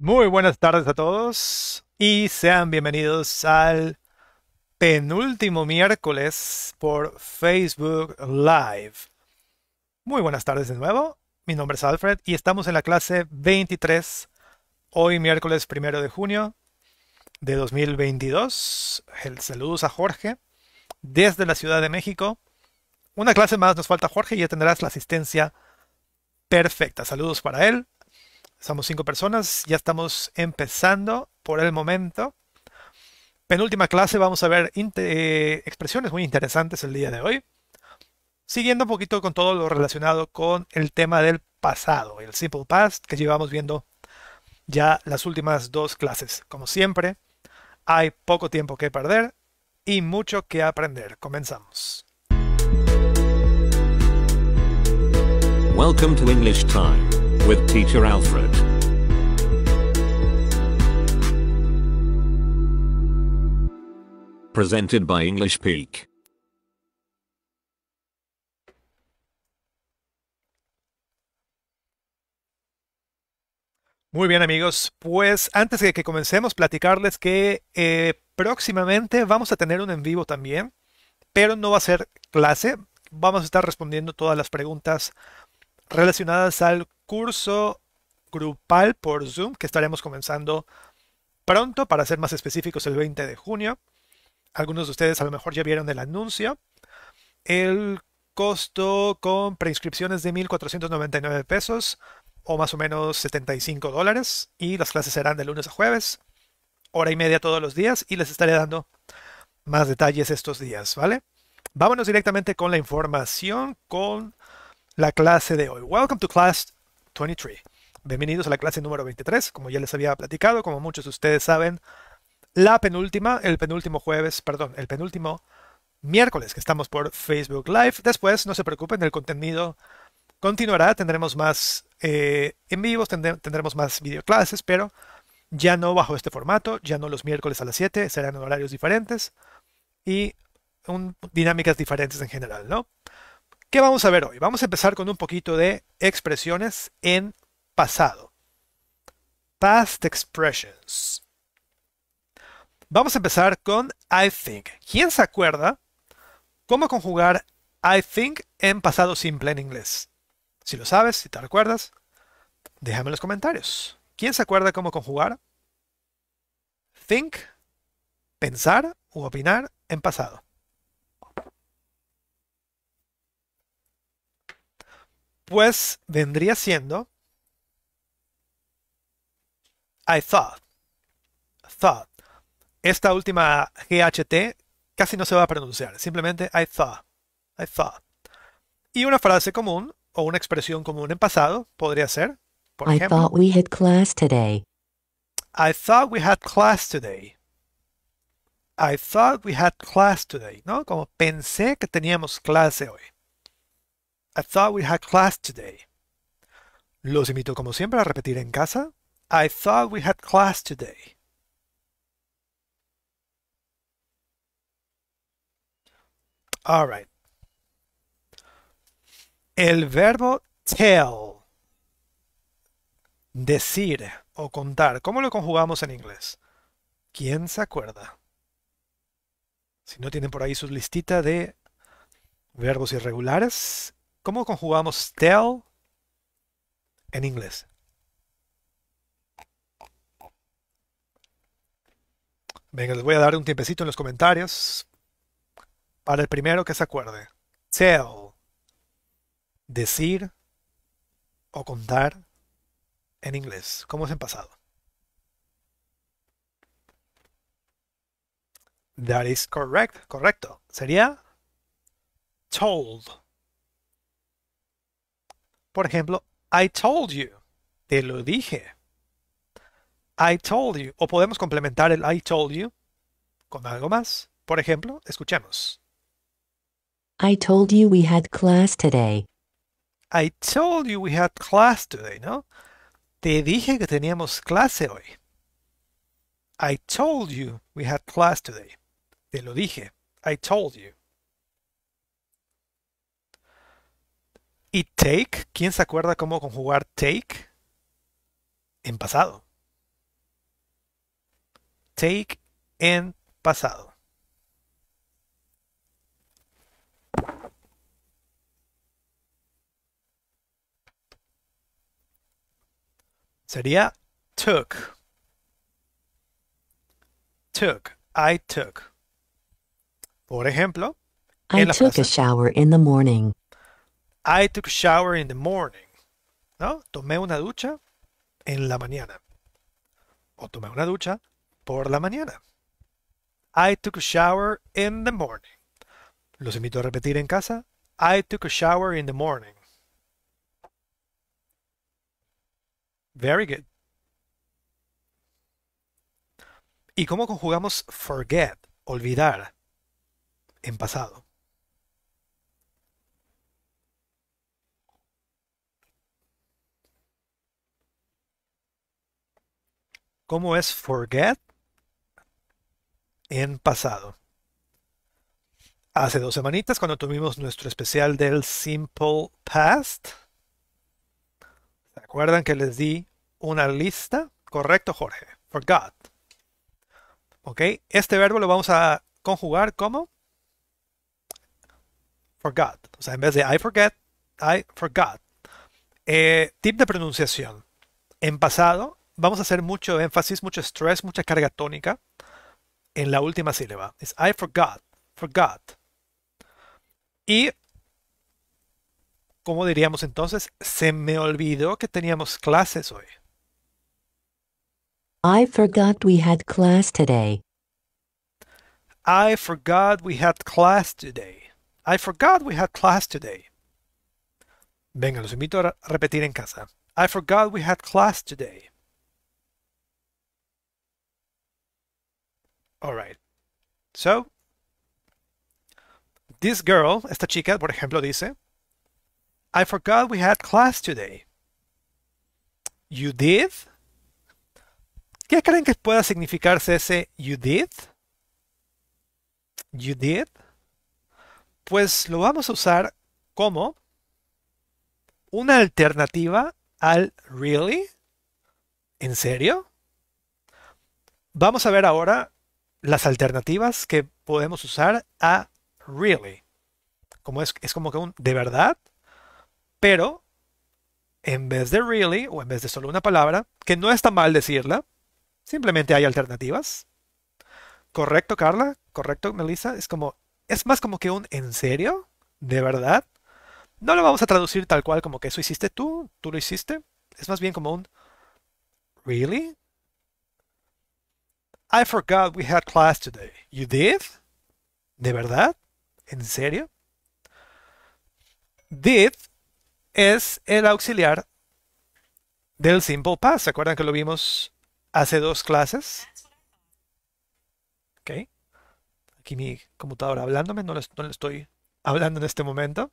Muy buenas tardes a todos y sean bienvenidos al penúltimo miércoles por Facebook Live. Muy buenas tardes de nuevo, mi nombre es Alfred y estamos en la clase 23, hoy miércoles 1 de junio de 2022. Saludos a Jorge desde la Ciudad de México. Una clase más nos falta Jorge y ya tendrás la asistencia perfecta. Saludos para él. Somos 5 personas, ya estamos empezando por el momento. Penúltima clase, vamos a ver expresiones muy interesantes el día de hoy. Siguiendo un poquito con todo lo relacionado con el tema del pasado, el simple past, que llevamos viendo ya las últimas 2 clases. Como siempre, hay poco tiempo que perder y mucho que aprender. Comenzamos. Welcome to English Time with Teacher Alfred. Presented by English Peak. Muy bien, amigos, pues antes de que comencemos, platicarles que próximamente vamos a tener un en vivo también, pero no va a ser clase. Vamos a estar respondiendo todas las preguntas relacionadas al curso grupal por Zoom que estaremos comenzando pronto, para ser más específicos el 20 de junio. Algunos de ustedes a lo mejor ya vieron el anuncio. El costo con preinscripciones de 1,499 pesos o más o menos $75, y las clases serán de lunes a jueves, hora y media todos los días, y les estaré dando más detalles estos días, ¿vale? Vámonos directamente con la información, con la clase de hoy. Welcome to class 23. Bienvenidos a la clase número 23. Como ya les había platicado, como muchos de ustedes saben, el penúltimo miércoles que estamos por Facebook Live. Después, no se preocupen, el contenido continuará. Tendremos más en vivos, tendremos más videoclases, pero ya no bajo este formato, ya no los miércoles a las 7, serán horarios diferentes y dinámicas diferentes en general, ¿no? ¿Qué vamos a ver hoy? Vamos a empezar con un poquito de expresiones en pasado. Past expressions. Vamos a empezar con I think. ¿Quién se acuerda cómo conjugar I think en pasado simple en inglés? Si lo sabes, si te recuerdas, déjame en los comentarios. ¿Quién se acuerda cómo conjugar think, pensar u opinar en pasado? Pues vendría siendo I thought. Thought. Esta última GHT casi no se va a pronunciar. Simplemente I thought. I thought. Y una frase común o una expresión común en pasado podría ser, por ejemplo, I thought we had class today. I thought we had class today. I thought we had class today. ¿No? Como pensé que teníamos clase hoy. I thought we had class today. Los invito como siempre a repetir en casa. I thought we had class today. All right. El verbo tell. Decir o contar. ¿Cómo lo conjugamos en inglés? ¿Quién se acuerda? Si no tienen por ahí su listita de verbos irregulares, ¿cómo conjugamos tell en inglés? Venga, les voy a dar un tiempecito en los comentarios para el primero que se acuerde. Tell. Decir o contar en inglés. ¿Cómo es en pasado? That is correct. Correcto. Sería told. Por ejemplo, I told you. Te lo dije. I told you. O podemos complementar el I told you con algo más. Por ejemplo, escuchemos. I told you we had class today. I told you we had class today, ¿no? Te dije que teníamos clase hoy. I told you we had class today. Te lo dije. I told you. Y take, ¿quién se acuerda cómo conjugar take en pasado? take en pasado. Sería took. Took. I took. Por ejemplo, I took a shower in the morning. I took a shower in the morning. ¿No? Tomé una ducha en la mañana. O tomé una ducha por la mañana. I took a shower in the morning. Los invito a repetir en casa. I took a shower in the morning. Very good. ¿Y cómo conjugamos forget, olvidar, en pasado? ¿Cómo es forget en pasado? Hace 2 semanitas, cuando tuvimos nuestro especial del Simple Past, ¿se acuerdan que les di una lista? Correcto, Jorge. Forgot. ¿Ok? Este verbo lo vamos a conjugar como forgot. O sea, en vez de I forget, I forgot. Tip de pronunciación. En pasado vamos a hacer mucho énfasis, mucho estrés, mucha carga tónica en la última sílaba. Es I forgot, forgot. Y, ¿cómo diríamos entonces? Se me olvidó que teníamos clases hoy. I forgot we had class today. I forgot we had class today. I forgot we had class today. Venga, los invito a repetir en casa. I forgot we had class today. Alright, so, this girl, esta chica, por ejemplo, dice, I forgot we had class today. You did? ¿Qué creen que pueda significarse ese you did? You did? Pues lo vamos a usar como una alternativa al really. ¿En serio? Vamos a ver ahora las alternativas que podemos usar a really. Como es como que un de verdad, pero en vez de really o en vez de solo una palabra, que no está mal decirla, simplemente hay alternativas. ¿Correcto, Carla? ¿Correcto, Melissa? Es más como que un ¿en serio? ¿De verdad? No lo vamos a traducir tal cual como que eso hiciste tú, tú lo hiciste. Es más bien como un ¿really? I forgot we had class today. You did? ¿De verdad? ¿En serio? Did es el auxiliar del Simple Past. ¿Se acuerdan que lo vimos hace 2 clases? Ok. Aquí mi computadora hablándome. No le estoy hablando en este momento.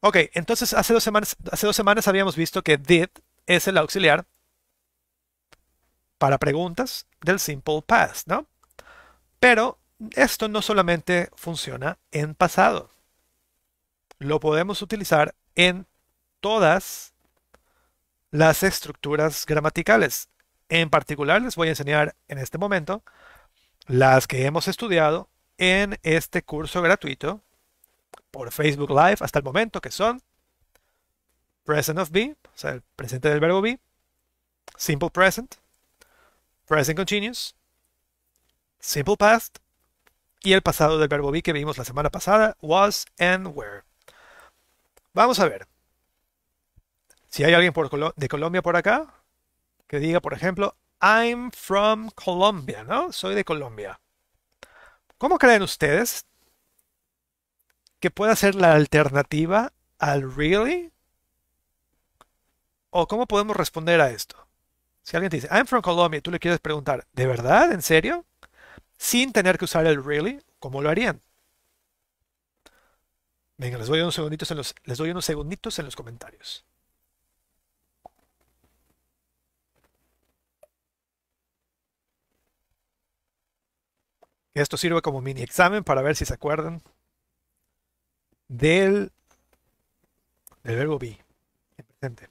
Ok. Entonces, hace dos semanas habíamos visto que did es el auxiliar para preguntas del Simple Past, ¿no? Pero esto no solamente funciona en pasado. Lo podemos utilizar en todas las estructuras gramaticales. En particular, les voy a enseñar en este momento las que hemos estudiado en este curso gratuito por Facebook Live hasta el momento, que son present of be, o sea, el presente del verbo be, simple present, present continuous, simple past, y el pasado del verbo be que vimos la semana pasada, was and were. Vamos a ver. Si hay alguien de Colombia por acá, que diga, por ejemplo, I'm from Colombia, ¿no? Soy de Colombia. ¿Cómo creen ustedes que pueda ser la alternativa al really? ¿O cómo podemos responder a esto? Si alguien te dice, I'm from Colombia, tú le quieres preguntar, ¿de verdad? ¿En serio? Sin tener que usar el really, ¿cómo lo harían? Venga, les doy unos segunditos en los comentarios. Esto sirve como mini examen para ver si se acuerdan del verbo be en presente.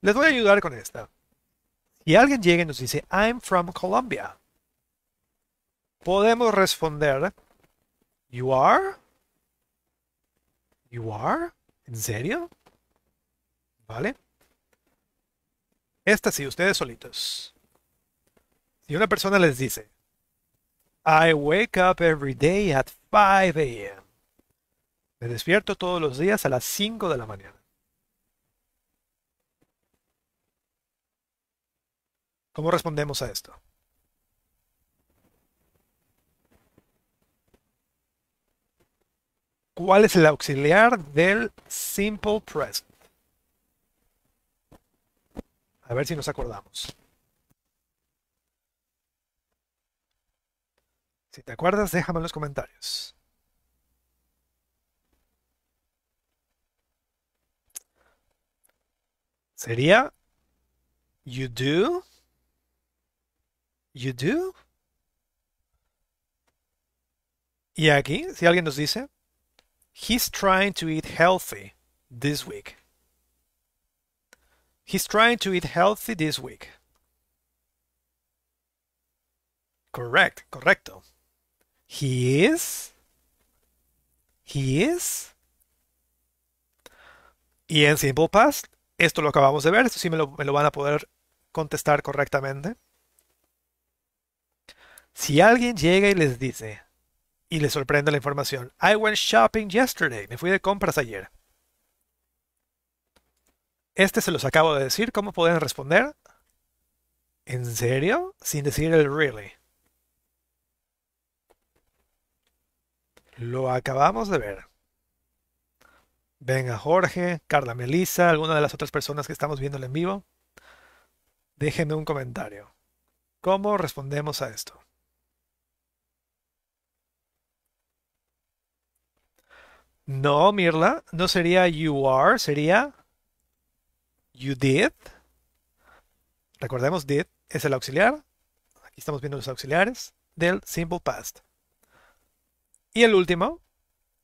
Les voy a ayudar con esta. y alguien llega y nos dice, I'm from Colombia, podemos responder, you are? You are? ¿En serio? ¿Vale? Esta sí, ustedes solitos. Si una persona les dice, I wake up every day at 5 a.m. Me despierto todos los días a las 5 de la mañana. ¿Cómo respondemos a esto? ¿Cuál es el auxiliar del simple present? A ver si nos acordamos. Si te acuerdas, déjame en los comentarios. Sería you do. You do. Y aquí, si alguien nos dice, he's trying to eat healthy this week. He's trying to eat healthy this week. Correct, correcto. He is. Y en simple past, esto lo acabamos de ver, esto sí me lo van a poder contestar correctamente. Si alguien llega y les dice, y les sorprende la información, I went shopping yesterday, me fui de compras ayer. Este se los acabo de decir, ¿cómo pueden responder? ¿En serio? Sin decir el really. Lo acabamos de ver. Venga Jorge, Carla Melissa, alguna de las otras personas que estamos viendo en vivo. Déjenme un comentario. ¿Cómo respondemos a esto? No, Mirla, no sería you are, sería you did. Recordemos, did es el auxiliar. Aquí estamos viendo los auxiliares del simple past. Y el último,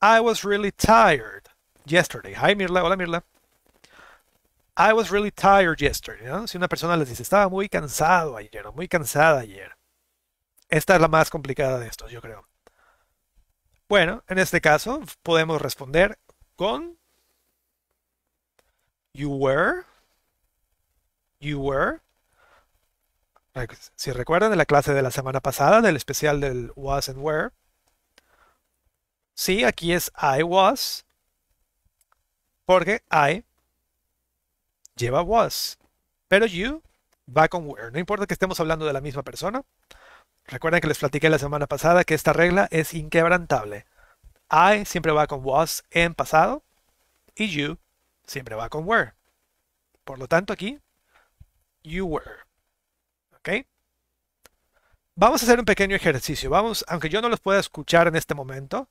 I was really tired yesterday. Hi Mirla, hola Mirla. I was really tired yesterday, ¿no? Si una persona les dice, estaba muy cansado ayer o muy cansada ayer. Esta es la más complicada de estos, yo creo. Bueno, en este caso podemos responder con you were. Si recuerdan de la clase de la semana pasada, del especial del was and were. Sí, aquí es I was, porque I lleva was, pero you va con were. No importa que estemos hablando de la misma persona. Recuerden que les platiqué la semana pasada que esta regla es inquebrantable. I siempre va con was en pasado y you siempre va con were. Por lo tanto aquí, you were. ¿Ok? Vamos a hacer un pequeño ejercicio. Vamos, aunque yo no los pueda escuchar en este momento,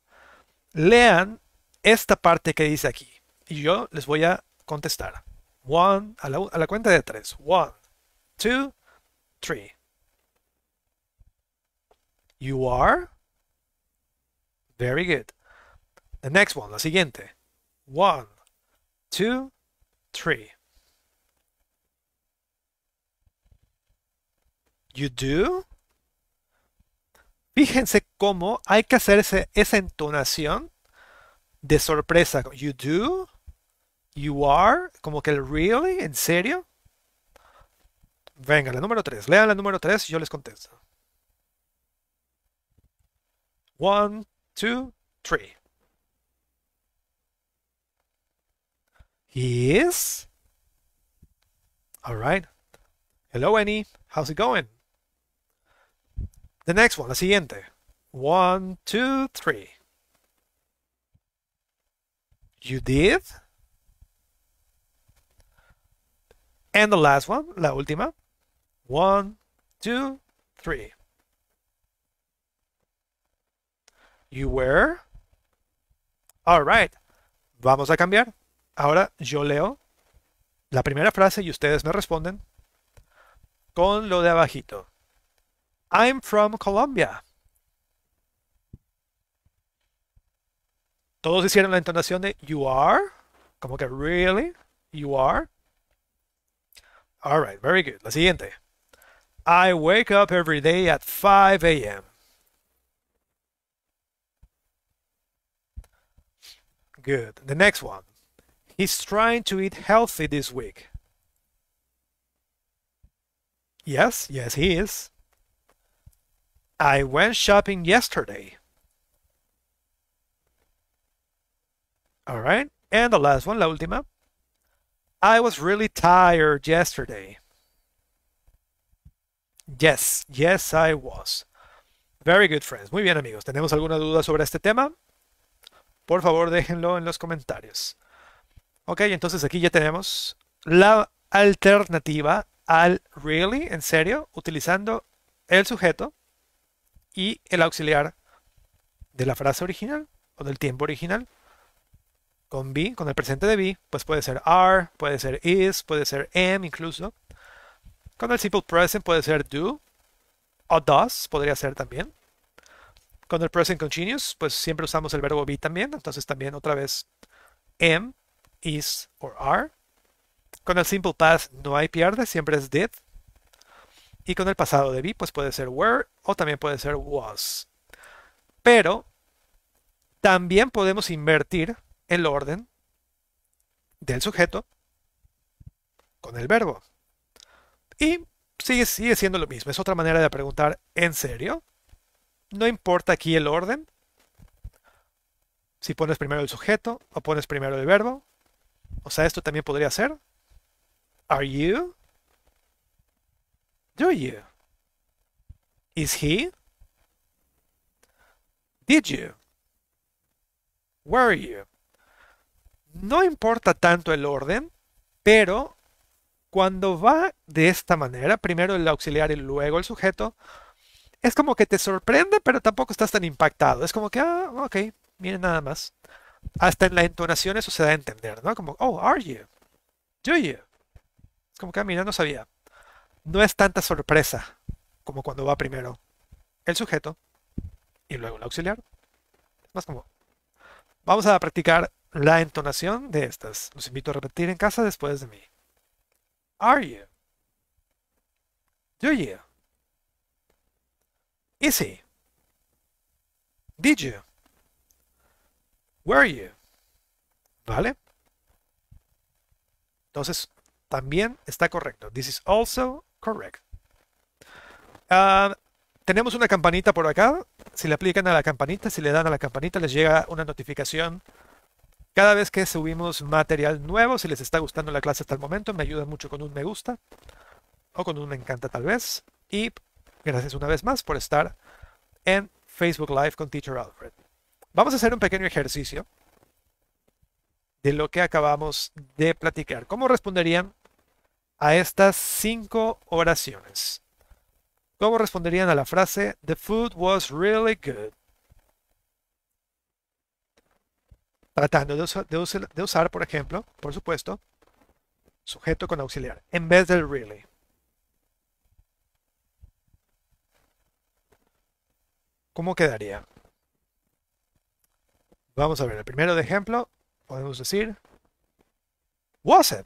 lean esta parte que dice aquí y yo les voy a contestar. One, a la cuenta de tres. 1, 2, 3. You are. Very good. The next one, la siguiente. 1, 2, 3. You do. Fíjense cómo hay que hacer esa entonación de sorpresa. You do, you are, como que el really, ¿en serio? Venga, la número 3. Lean la número 3 y yo les contesto. 1, 2, 3. He is. All right. Hello, Annie. How's it going? The next one, la siguiente. 1, 2, 3. You did. And the last one, la última. 1, 2, 3. You were. All right. Vamos a cambiar. Ahora yo leo la primera frase y ustedes me responden con lo de abajito. I'm from Colombia. Todos hicieron la entonación de you are, como que really, you are. All right, very good. La siguiente. I wake up every day at 5 a.m. Good. The next one. He's trying to eat healthy this week. Yes, yes, he is. I went shopping yesterday. All right. And the last one, la última. I was really tired yesterday. Yes, yes, I was. Very good, friends. Muy bien, amigos. ¿Tenemos alguna duda sobre este tema? Por favor, déjenlo en los comentarios. Ok, entonces aquí ya tenemos la alternativa al really, en serio, utilizando el sujeto y el auxiliar de la frase original o del tiempo original. Con be, con el presente de be, pues puede ser are, puede ser is, puede ser am incluso. Con el simple present puede ser do o does, podría ser también. Con el present continuous, pues siempre usamos el verbo be también, entonces también otra vez am, is or are. Con el simple past no hay pierde, siempre es did. Y con el pasado de be, pues puede ser were o también puede ser was. Pero también podemos invertir el orden del sujeto con el verbo. Y sigue siendo lo mismo. Es otra manera de preguntar, ¿en serio? No importa aquí el orden. Si pones primero el sujeto o pones primero el verbo. O sea, esto también podría ser. Are you? Do you? Is he? Did you? Were you? No importa tanto el orden, pero cuando va de esta manera, primero el auxiliar y luego el sujeto, es como que te sorprende, pero tampoco estás tan impactado. Es como que, ah, ok, miren nada más. Hasta en la entonación eso se da a entender, ¿no? Como, oh, are you? Do you? Es como que, ah, mira, no sabía. No es tanta sorpresa como cuando va primero el sujeto y luego el auxiliar. Es más como, vamos a practicar la entonación de estas. Los invito a repetir en casa después de mí. Are you? Do you? Is he? Did you? Were you? ¿Vale? Entonces, también está correcto. This is also correct. Tenemos una campanita por acá. Si le aplican a la campanita, si le dan a la campanita, les llega una notificación cada vez que subimos material nuevo. Si les está gustando la clase hasta el momento, me ayuda mucho con un me gusta o con un me encanta tal vez. Y gracias una vez más por estar en Facebook Live con Teacher Alfred. Vamos a hacer un pequeño ejercicio de lo que acabamos de platicar. ¿Cómo responderían a estas 5 oraciones? ¿Cómo responderían a la frase The food was really good? Tratando de usar, por ejemplo, por supuesto, sujeto con auxiliar, en vez del really. ¿Cómo quedaría? Vamos a ver, el primero de ejemplo, podemos decir, was it?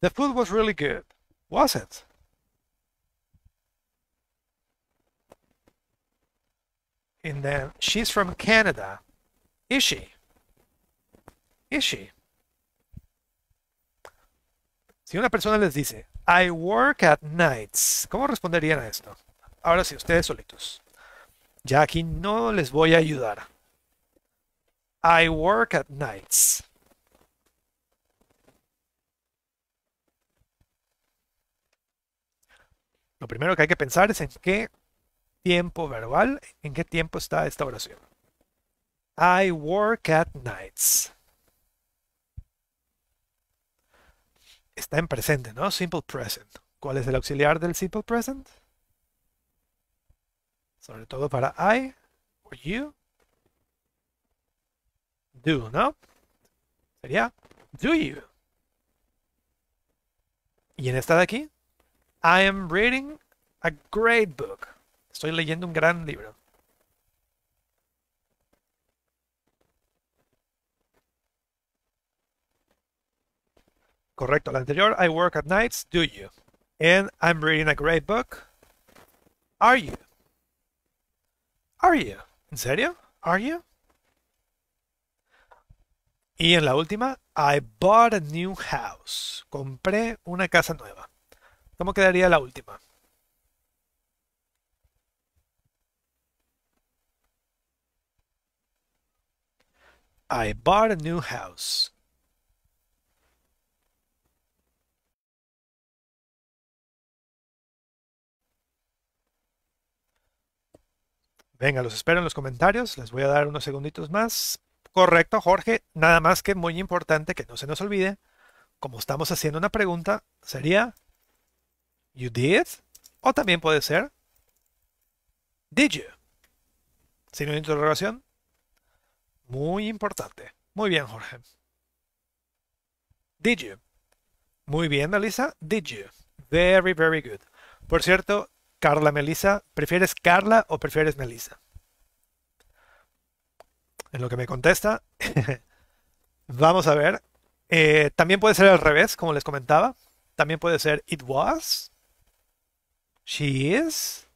The food was really good. Was it? And then, she's from Canada. Is she? Is she? Si una persona les dice, I work at nights, ¿cómo responderían a esto? Ahora sí, ustedes solitos. Ya aquí no les voy a ayudar. I work at nights. Lo primero que hay que pensar es en qué tiempo verbal, en qué tiempo está esta oración. I work at nights. Está en presente, ¿no? Simple present. ¿Cuál es el auxiliar del simple present? Sobre todo para I o you. Do, ¿no? Sería do you. Y en esta de aquí, I am reading a great book. Estoy leyendo un gran libro. Correcto, la anterior, I work at nights, do you. and I'm reading a great book. Are you? Are you? ¿En serio? Are you? Y en la última, I bought a new house. Compré una casa nueva. ¿Cómo quedaría la última? I bought a new house. Venga, los espero en los comentarios. Les voy a dar unos segunditos más. Correcto, Jorge. Nada más que muy importante que no se nos olvide, como estamos haciendo una pregunta, sería you did, o también puede ser did you. Signo de interrogación. Muy importante. Muy bien, Jorge. Did you. Muy bien, Melissa. Did you. Very, very good. Por cierto, Carla, Melissa, ¿prefieres Carla o prefieres Melissa? En lo que me contesta, vamos a ver. También puede ser al revés, como les comentaba. También puede ser it was, she is,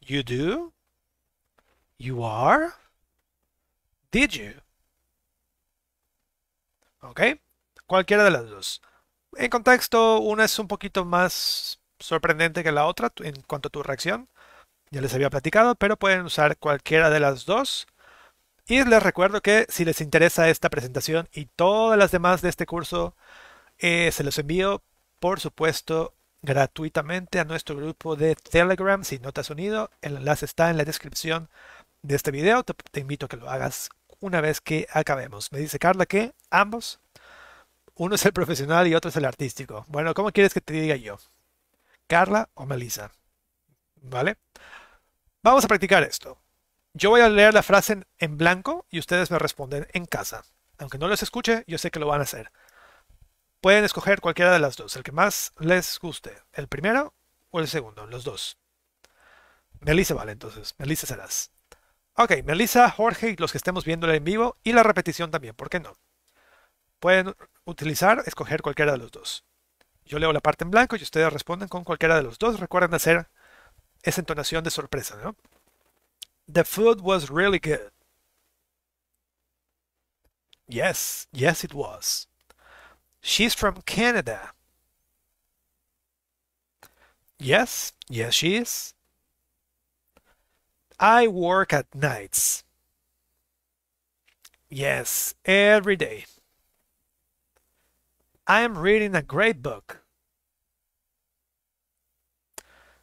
you do, you are, did you. ¿Ok? Cualquiera de las dos. En contexto, una es un poquito más sorprendente que la otra en cuanto a tu reacción. Ya les había platicado, pero pueden usar cualquiera de las dos. Y les recuerdo que si les interesa esta presentación y todas las demás de este curso, se los envío, por supuesto, gratuitamente a nuestro grupo de Telegram. Si no te has unido, el enlace está en la descripción de este video. Te invito a que lo hagas una vez que acabemos. Me dice Carla que ambos, uno es el profesional y otro es el artístico. Bueno, ¿cómo quieres que te diga yo? ¿Carla o Melissa? ¿Vale? Vamos a practicar esto. Yo voy a leer la frase en blanco y ustedes me responden en casa. Aunque no los escuche, yo sé que lo van a hacer. Pueden escoger cualquiera de las dos, el que más les guste. El primero o el segundo, los dos. Melissa, vale, entonces. Melissa serás. Ok, Melissa, Jorge y los que estemos viéndola en vivo y la repetición también, ¿por qué no? Pueden utilizar, escoger cualquiera de los dos. Yo leo la parte en blanco y ustedes responden con cualquiera de los dos. Recuerden hacer esa entonación de sorpresa, ¿no? The food was really good. Yes, yes it was. She's from Canada. Yes, yes she is. I work at nights. Yes, every day. I am reading a great book.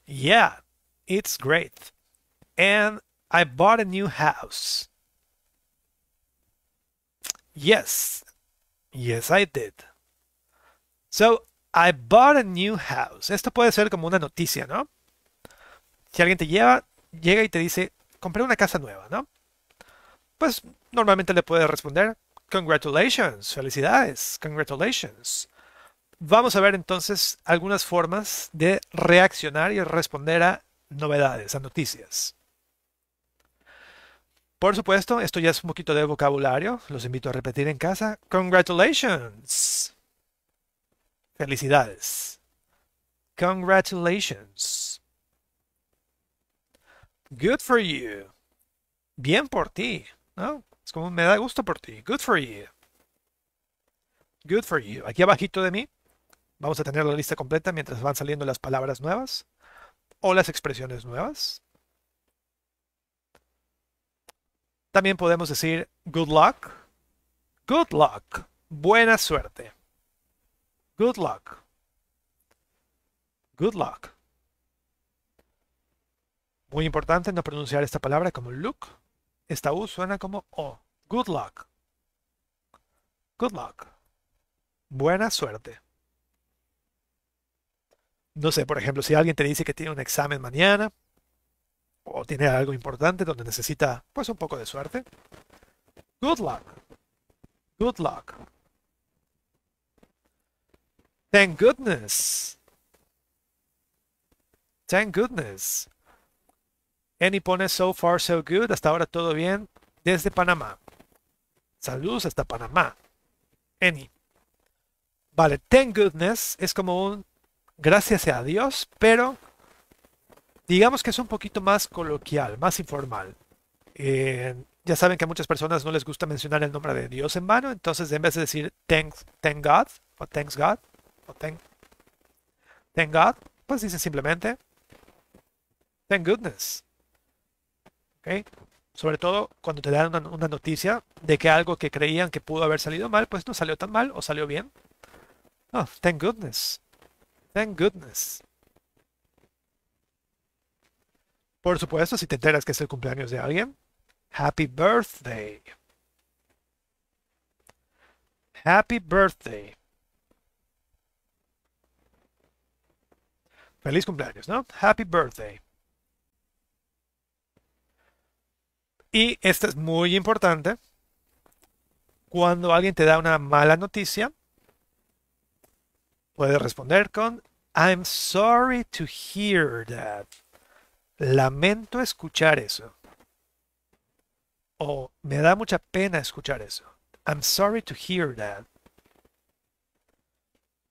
Yeah, it's great. And I bought a new house. Yes. Yes, I did. So, I bought a new house. Esto puede ser como una noticia, ¿no? Si alguien te llega y te dice, compré una casa nueva, ¿no? Pues normalmente le puedes responder, congratulations, felicidades, congratulations. Vamos a ver entonces algunas formas de reaccionar y responder a novedades, a noticias. Por supuesto, esto ya es un poquito de vocabulario. Los invito a repetir en casa. Congratulations. Felicidades. Congratulations. Good for you. Bien por ti, ¿no? Es como me da gusto por ti. Good for you. Good for you. Aquí abajito de mí vamos a tener la lista completa mientras van saliendo las palabras nuevas o las expresiones nuevas. También podemos decir good luck. Good luck. Buena suerte. Good luck. Good luck. Muy importante no pronunciar esta palabra como look. Esta U suena como O. Good luck. Good luck. Buena suerte. No sé, por ejemplo, si alguien te dice que tiene un examen mañana, o tiene algo importante donde necesita, pues, un poco de suerte. Good luck. Good luck. Thank goodness. Thank goodness. Annie pone so far so good. Hasta ahora todo bien. Desde Panamá. Saludos hasta Panamá. Annie. Vale, thank goodness es como un gracias a Dios, pero digamos que es un poquito más coloquial, más informal. Ya saben que a muchas personas no les gusta mencionar el nombre de Dios en vano, entonces en vez de decir thank God o thanks God o thank God, pues dicen simplemente thank goodness. ¿Okay? Sobre todo cuando te dan una noticia de que algo que creían que pudo haber salido mal, pues no salió tan mal o salió bien. No, thank goodness. Thank goodness. Por supuesto, si te enteras que es el cumpleaños de alguien, happy birthday. Happy birthday. Feliz cumpleaños, ¿no? Happy birthday. Y esto es muy importante. Cuando alguien te da una mala noticia, puedes responder con I'm sorry to hear that. Lamento escuchar eso. O me da mucha pena escuchar eso. I'm sorry to hear that.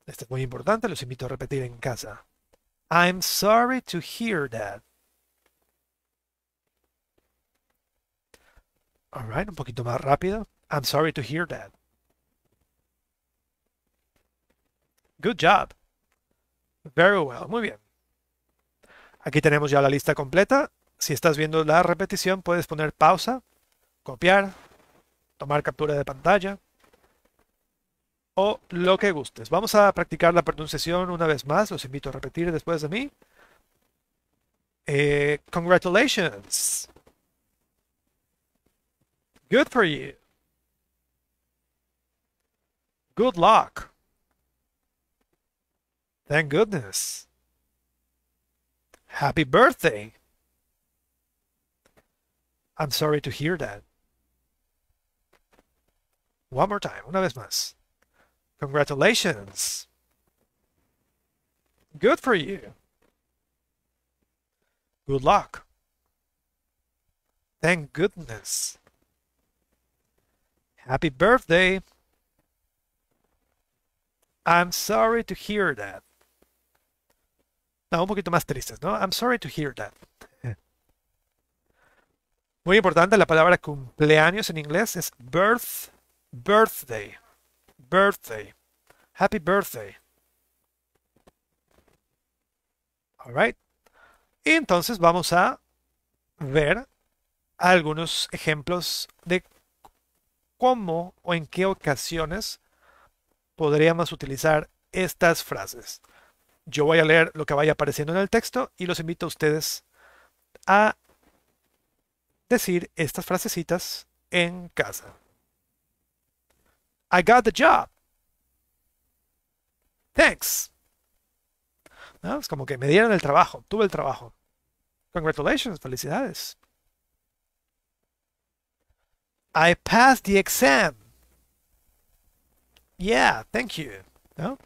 Esto es muy importante, los invito a repetir en casa. I'm sorry to hear that. All right, un poquito más rápido. I'm sorry to hear that. Good job. Very well. Muy bien. Aquí tenemos ya la lista completa. Si estás viendo la repetición, puedes poner pausa, copiar, tomar captura de pantalla o lo que gustes. Vamos a practicar la pronunciación una vez más. Los invito a repetir después de mí. Congratulations. Good for you. Good luck. Thank goodness. Happy birthday. I'm sorry to hear that. One more time, una vez más. Congratulations. Good for you. Good luck. Thank goodness. Happy birthday. I'm sorry to hear that. No, un poquito más tristes, ¿no? I'm sorry to hear that. Muy importante, la palabra cumpleaños en inglés es birthday. Birthday. Happy birthday. All right. Y entonces vamos a ver algunos ejemplos de cómo o en qué ocasiones podríamos utilizar estas frases. Yo voy a leer lo que vaya apareciendo en el texto y los invito a ustedes a decir estas frasecitas en casa. I got the job. Thanks. ¿No? Es como que me dieron el trabajo, tuve el trabajo. Congratulations, felicidades. I passed the exam. Yeah, thank you. ¿No?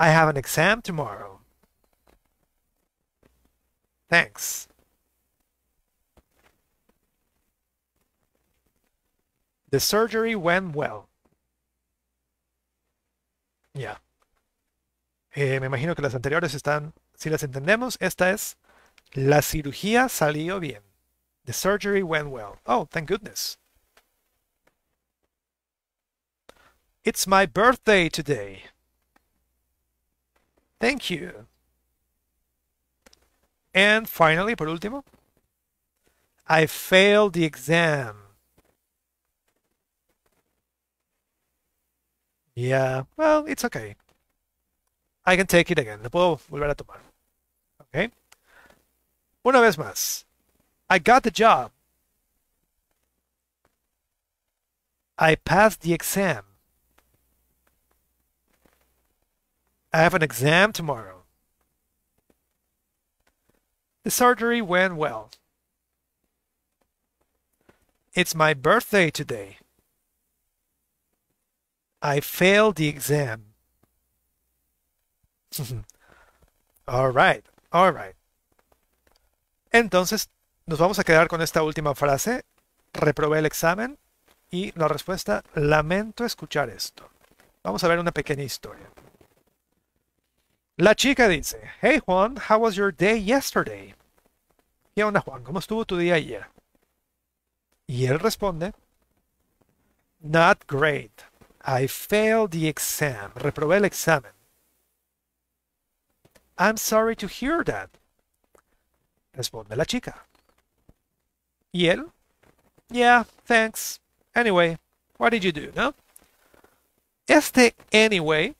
I have an exam tomorrow. Thanks. The surgery went well. Yeah. Me imagino que las anteriores están, si las entendemos, esta es la cirugía salió bien. The surgery went well. Oh, thank goodness. It's my birthday today. Thank you. And finally, por último, I failed the exam. Yeah, well, it's okay. I can take it again. Lo puedo volver a tomar. Okay. Una vez más. I got the job. I passed the exam. I have an exam tomorrow. The surgery went well. It's my birthday today. I failed the exam. All right, all right. Entonces, nos vamos a quedar con esta última frase. Reprobé el examen Y la respuesta, lamento escuchar esto. Vamos a ver una pequeña historia. La chica dice, hey Juan, how was your day yesterday? ¿Qué onda, Juan? ¿Cómo estuvo tu día ayer? Y él responde, not great. I failed the exam. Reprobé el examen. I'm sorry to hear that. Responde la chica. Y él, yeah, thanks. Anyway, what did you do, no? Este anyway,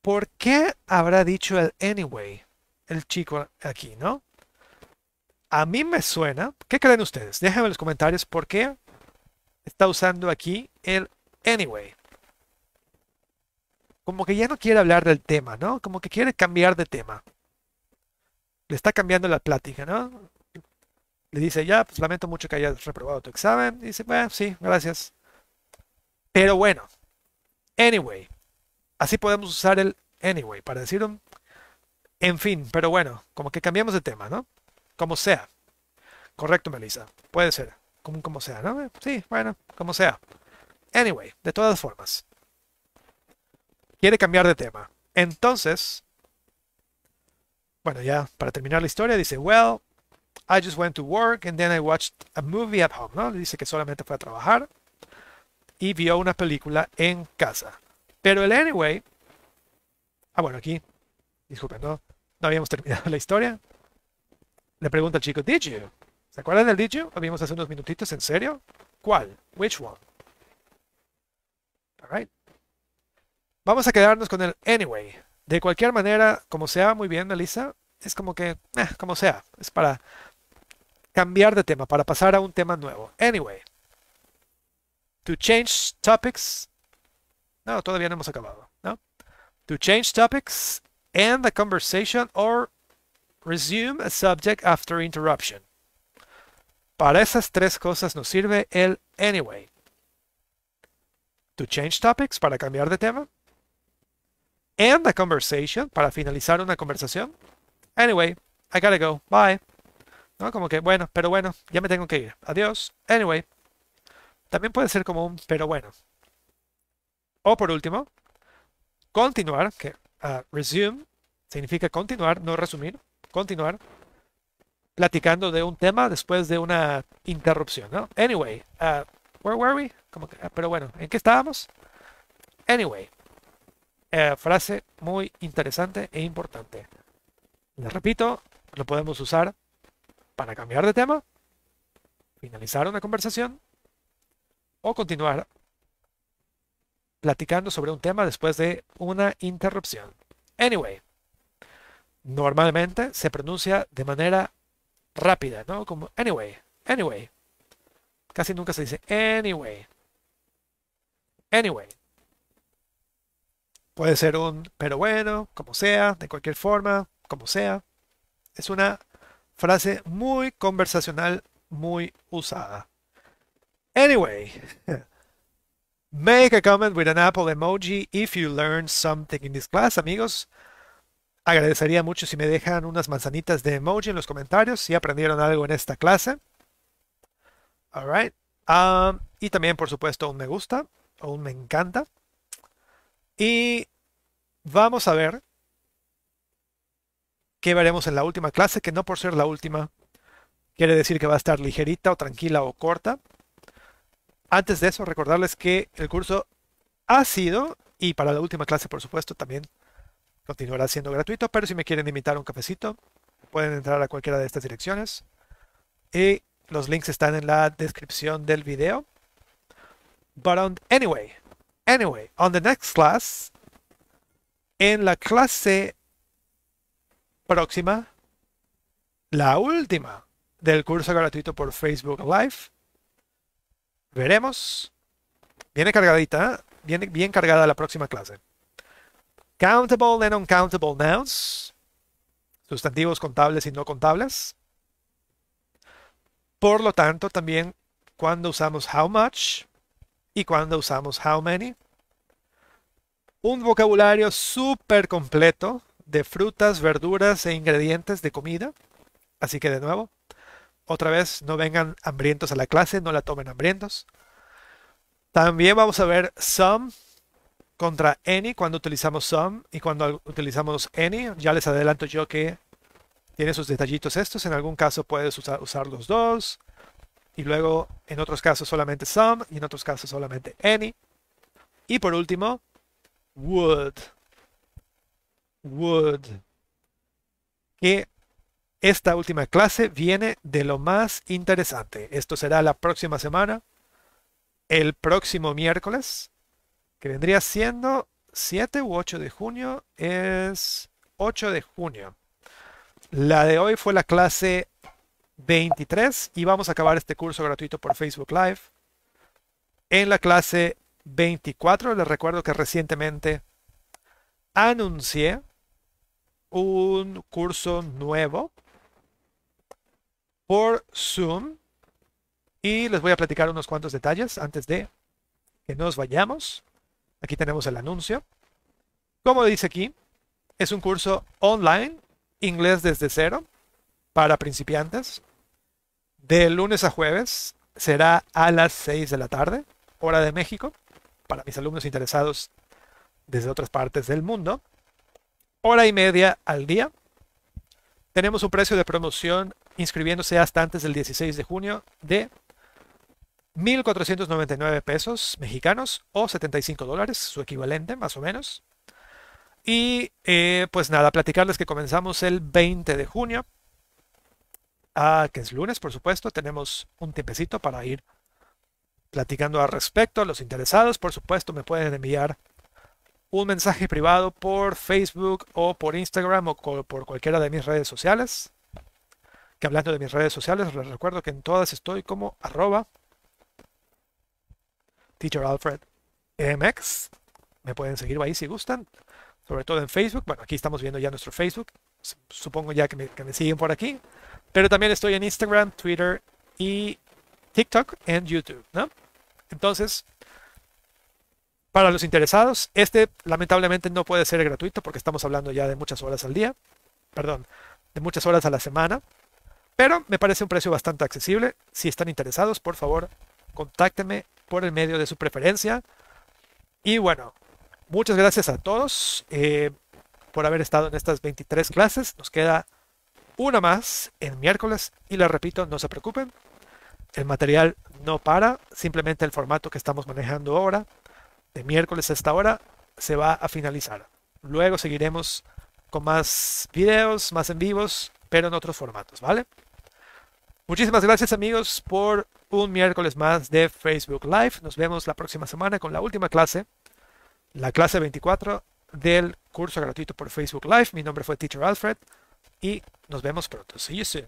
¿por qué habrá dicho el anyway el chico aquí, no? A mí me suena, ¿qué creen ustedes? Déjenme en los comentarios por qué está usando aquí el anyway. Como que ya no quiere hablar del tema, ¿no? Como que quiere cambiar de tema. Le está cambiando la plática, ¿no? Le dice, ya, pues lamento mucho que hayas reprobado tu examen. Y dice, bueno, sí, gracias. Pero bueno, anyway. Así podemos usar el anyway para decir un... En fin, pero bueno, como que cambiamos de tema, ¿no? Como sea. Correcto, Melissa. Puede ser. Como sea, ¿no? Sí, bueno, como sea. Anyway, de todas formas. Quiere cambiar de tema. Entonces, bueno, ya para terminar la historia, dice, well, I just went to work and then I watched a movie at home, ¿no? Dice que solamente fue a trabajar y vio una película en casa. Pero el anyway, bueno, aquí, disculpen, no habíamos terminado la historia. Le pregunta al chico, did you? ¿Se acuerdan del did you? Lo vimos hace unos minutitos, ¿en serio? ¿Cuál? Which one? All right. Vamos a quedarnos con el anyway. De cualquier manera, como sea, muy bien, Melissa. Es como que, como sea. Es para cambiar de tema, para pasar a un tema nuevo. Anyway. To change topics. No, todavía no hemos acabado, ¿no? To change topics, end the conversation or resume a subject after interruption. Para esas tres cosas nos sirve el anyway. To change topics, para cambiar de tema. End a conversation, para finalizar una conversación. Anyway, I gotta go, bye. ¿No? Como que, bueno, pero bueno, ya me tengo que ir. Adiós, anyway. También puede ser como un pero bueno. O por último, continuar, que resume significa continuar, no resumir, continuar platicando de un tema después de una interrupción, ¿no? Anyway, where were we? Como que, pero bueno, ¿en qué estábamos? Anyway. Frase muy interesante e importante. Les repito, lo podemos usar para cambiar de tema, finalizar una conversación o continuar platicando sobre un tema después de una interrupción. Anyway, normalmente se pronuncia de manera rápida, ¿no? Como anyway, anyway. Casi nunca se dice anyway. Anyway. Puede ser un pero bueno, como sea, de cualquier forma, como sea. Es una frase muy conversacional, muy usada. Anyway, make a comment with an apple emoji if you learned something in this class, amigos. Agradecería mucho si me dejan unas manzanitas de emoji en los comentarios si aprendieron algo en esta clase. All right. Y también, por supuesto, un me gusta o un me encanta. Y vamos a ver qué veremos en la última clase, que no por ser la última quiere decir que va a estar ligerita o tranquila o corta. Antes de eso, recordarles que el curso ha sido, y para la última clase por supuesto también continuará siendo gratuito, pero si me quieren invitar a un cafecito, pueden entrar a cualquiera de estas direcciones. Y los links están en la descripción del video. Pero anyway... Anyway, on the next class, en la clase próxima, la última del curso gratuito por Facebook Live, veremos, viene cargadita, viene bien cargada la próxima clase. Countable and uncountable nouns, sustantivos contables y no contables. Por lo tanto, también cuando usamos how much, y cuando usamos how many. Un vocabulario súper completo de frutas, verduras e ingredientes de comida. Así que de nuevo, Otra vez, no vengan hambrientos a la clase, no la tomen hambrientos. También vamos a ver some contra any, cuando utilizamos some y cuando utilizamos any. Ya les adelanto yo que tiene sus detallitos estos. En algún caso puedes usar los dos. Y luego en otros casos solamente some y en otros casos solamente any. Y por último, would. Would. Que esta última clase viene de lo más interesante. Esto será la próxima semana, el próximo miércoles, que vendría siendo 7 u 8 de junio, es 8 de junio. La de hoy fue la clase 23 y vamos a acabar este curso gratuito por Facebook Live en la clase 24. Les recuerdo que recientemente anuncié un curso nuevo por Zoom y les voy a platicar unos cuantos detalles antes de que nos vayamos. Aquí tenemos el anuncio. Como dice aquí, es un curso online, inglés desde cero, para principiantes, de lunes a jueves. Será a las 6 de la tarde, hora de México, para mis alumnos interesados desde otras partes del mundo. Hora y media al día. Tenemos un precio de promoción inscribiéndose hasta antes del 16 de junio de $1,499 mexicanos o $75, su equivalente más o menos. Y pues nada, platicarles que comenzamos el 20 de junio, que es lunes, por supuesto. Tenemos un tiempecito para ir platicando al respecto. Los interesados, por supuesto, me pueden enviar un mensaje privado por Facebook o por Instagram o por cualquiera de mis redes sociales. Que hablando de mis redes sociales, les recuerdo que en todas estoy como @TeacherAlfredMX. Me pueden seguir ahí si gustan, sobre todo en Facebook. Bueno, aquí estamos viendo ya nuestro Facebook. Supongo ya que me siguen por aquí. Pero también estoy en Instagram, Twitter y TikTok en YouTube, ¿no? Entonces, para los interesados, este lamentablemente no puede ser gratuito porque estamos hablando ya de muchas horas al día. Perdón, de muchas horas a la semana. Pero me parece un precio bastante accesible. Si están interesados, por favor, contáctenme por el medio de su preferencia. Y bueno, muchas gracias a todos por haber estado en estas 23 clases. Nos queda una más el miércoles y les repito, no se preocupen, el material no para, simplemente el formato que estamos manejando ahora, de miércoles a esta hora, se va a finalizar. Luego seguiremos con más videos, más en vivos, pero en otros formatos, ¿vale? Muchísimas gracias, amigos, por un miércoles más de Facebook Live. Nos vemos la próxima semana con la última clase, la clase 24 del curso gratuito por Facebook Live. Mi nombre fue Teacher Alfred y nos vemos pronto. See you soon.